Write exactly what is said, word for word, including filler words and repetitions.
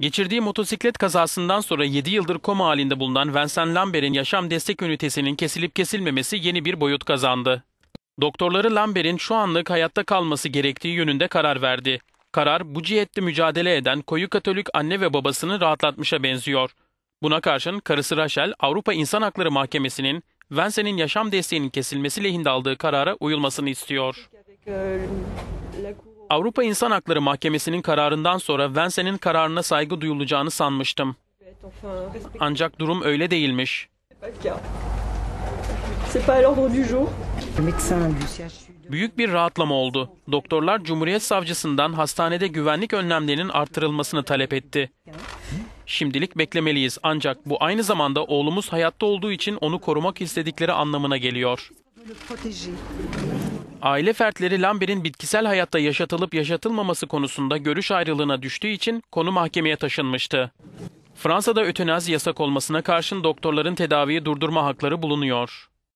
Geçirdiği motosiklet kazasından sonra yedi yıldır koma halinde bulunan Vincent Lambert'in yaşam destek ünitesinin kesilip kesilmemesi yeni bir boyut kazandı. Doktorları Lambert'in şu anlık hayatta kalması gerektiği yönünde karar verdi. Karar bu cihette mücadele eden koyu Katolik anne ve babasını rahatlatmışa benziyor. Buna karşın karısı Rachel, Avrupa İnsan Hakları Mahkemesi'nin Vincent'in yaşam desteğinin kesilmesi lehinde aldığı karara uyulmasını istiyor. Avrupa İnsan Hakları Mahkemesi'nin kararından sonra Vincent'in kararına saygı duyulacağını sanmıştım. Ancak durum öyle değilmiş. Büyük bir rahatlama oldu. Doktorlar Cumhuriyet Savcısından hastanede güvenlik önlemlerinin artırılmasını talep etti. Şimdilik beklemeliyiz, ancak bu aynı zamanda oğlumuz hayatta olduğu için onu korumak istedikleri anlamına geliyor. Aile fertleri Lambert'in bitkisel hayatta yaşatılıp yaşatılmaması konusunda görüş ayrılığına düştüğü için konu mahkemeye taşınmıştı. Fransa'da ötenazi yasak olmasına karşın doktorların tedaviyi durdurma hakları bulunuyor.